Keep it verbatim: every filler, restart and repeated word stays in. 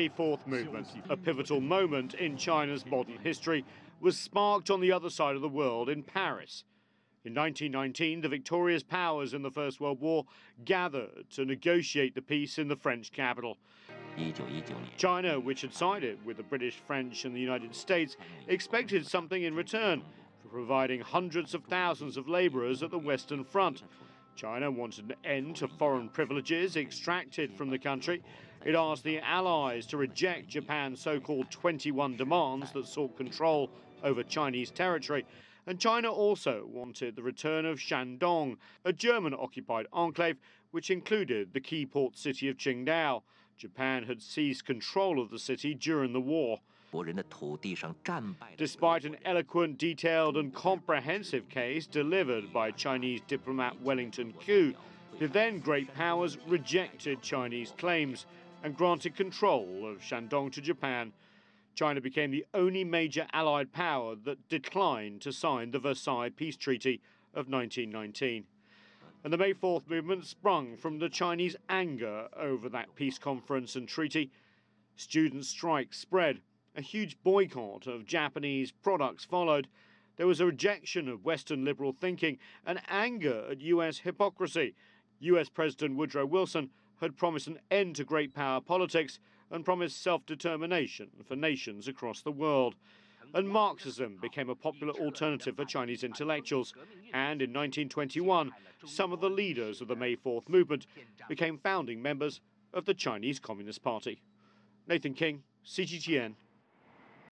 May Fourth Movement, a pivotal moment in China's modern history, was sparked on the other side of the world in Paris. In nineteen nineteen, the victorious powers in the First World War gathered to negotiate the peace in the French capital. China, which had sided with the British, French and the United States, expected something in return for providing hundreds of thousands of labourers at the Western Front. China wanted an end to foreign privileges extracted from the country. It asked the Allies to reject Japan's so-called twenty-one demands that sought control over Chinese territory. And China also wanted the return of Shandong, a German-occupied enclave which included the key port city of Qingdao. Japan had seized control of the city during the war. Despite an eloquent, detailed and comprehensive case delivered by Chinese diplomat Wellington Koo, the then great powers rejected Chinese claims and granted control of Shandong to Japan. China became the only major Allied power that declined to sign the Versailles Peace Treaty of nineteen nineteen. And the May Fourth movement sprung from the Chinese anger over that peace conference and treaty. Student strikes spread. A huge boycott of Japanese products followed. There was a rejection of Western liberal thinking and anger at U S hypocrisy. U S President Woodrow Wilson had promised an end to great power politics and promised self-determination for nations across the world. And Marxism became a popular alternative for Chinese intellectuals. And in nineteen twenty-one, some of the leaders of the May Fourth movement became founding members of the Chinese Communist Party. Nathan King, C G T N.